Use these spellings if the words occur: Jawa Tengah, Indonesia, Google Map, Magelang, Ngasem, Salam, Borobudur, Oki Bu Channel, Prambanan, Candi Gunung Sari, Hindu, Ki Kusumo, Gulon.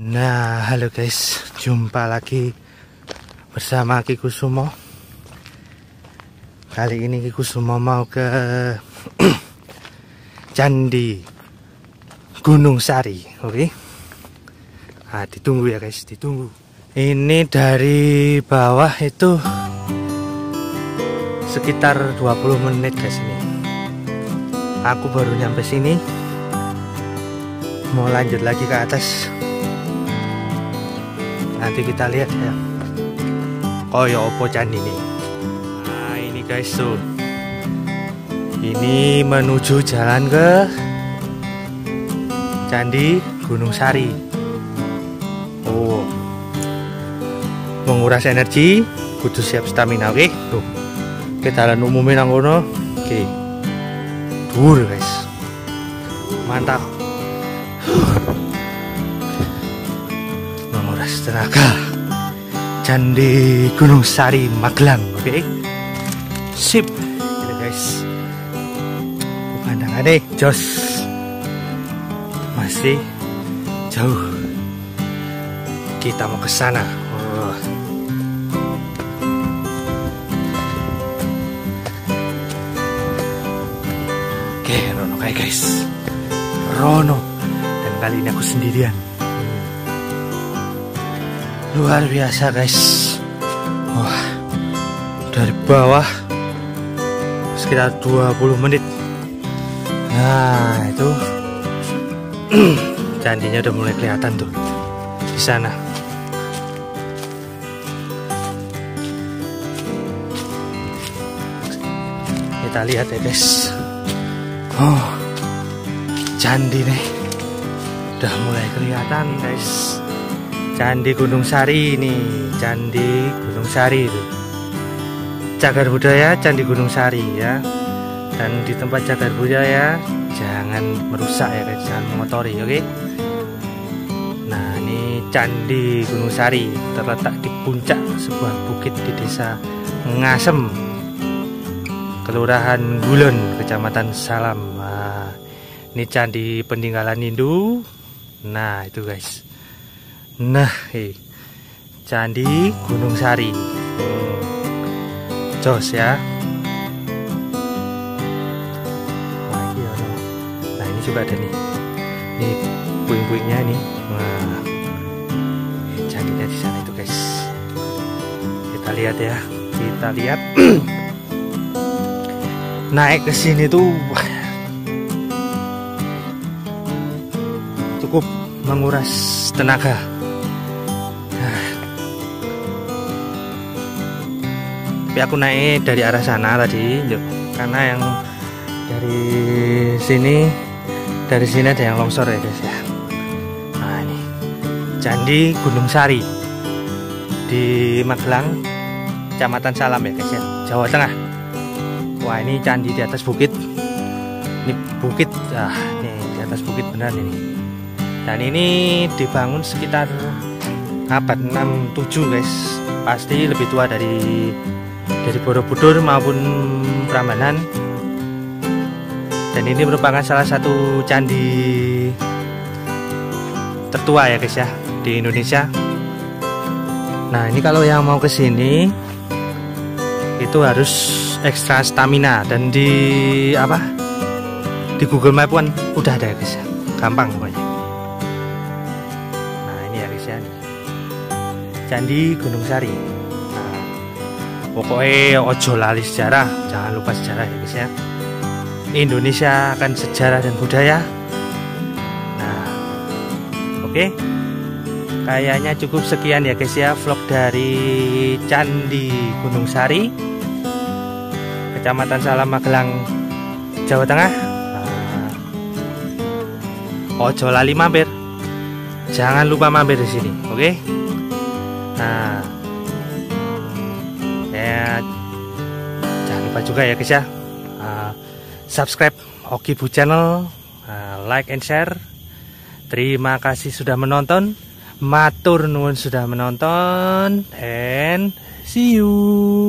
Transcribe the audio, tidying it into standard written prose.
Nah, halo guys, jumpa lagi bersama Ki Kusumo. Kali ini Ki Kusumo mau ke Candi Gunung Sari, oke? Nah, ditunggu ya guys, ditunggu. Ini dari bawah itu sekitar 20 menit guys ini. Aku baru nyampe sini, mau lanjut lagi ke atas. Nanti kita lihat ya, koyo opo candi ini. Nah ini guys tuh, ini menuju jalan ke Candi Gunung Sari. Oh, menguras energi, kudu siap stamina, oke? Tuh, kita jalan umumin anggono, oke? Tur guys, mantap. Tenaga Candi Gunung Sari Magelang, oke? Sip, gitu guys. Pemandangannya jos, masih jauh. Kita mau ke sana. Oh. Oke, rono kayak guys. Rono, dan kali ini aku sendirian. Luar biasa guys. Wah, dari bawah sekitar 20 menit. Nah itu candinya udah mulai kelihatan tuh di sana. Kita lihat ya guys. Oh, candi nih udah mulai kelihatan guys. Candi Gunung Sari ini, Candi Gunung Sari itu cagar budaya Candi Gunung Sari ya. Dan di tempat cagar budaya jangan merusak ya guys, jangan mengotori, oke? Nah ini Candi Gunung Sari terletak di puncak sebuah bukit di desa Ngasem, kelurahan Gulon, kecamatan Salam. Nah, ini candi peninggalan Hindu. Nah itu guys. Nah, Candi Gunung Sari, jos ya. Nah ini juga ada nih, ini puing-puingnya nih. Nah, candinya di sana itu guys. Kita lihat ya, kita lihat. Naik ke sini tuh cukup menguras tenaga. Tapi aku naik dari arah sana tadi, karena yang dari sini ada yang longsor ya guys ya. Nah ini Candi Gunung Sari di Magelang, Kecamatan Salam ya guys ya, Jawa Tengah. Wah ini candi di atas bukit, ini bukit, ah ini di atas bukit benar ini. Dan ini dibangun sekitar abad 6-7 guys, pasti lebih tua dari Borobudur maupun Prambanan. Dan ini merupakan salah satu candi tertua ya guys ya di Indonesia. Nah ini kalau yang mau ke sini itu harus ekstra stamina, dan di Google Map pun udah ada ya guys ya, gampang pokoknya. Nah ini ya guys ya, Candi Gunung Sari. Pokoknya ojo lali sejarah, jangan lupa sejarah ya guys ya. Indonesia akan sejarah dan budaya. Nah, oke. Kayaknya cukup sekian ya guys ya, vlog dari Candi Gunung Sari, Kecamatan Salam, Magelang, Jawa Tengah. Nah, ojo lali mampir, jangan lupa mampir di sini, oke? Nah, jangan lupa juga ya guys ya, subscribe Oki Bu Channel, like and share. Terima kasih sudah menonton, matur nuwun sudah menonton, and see you.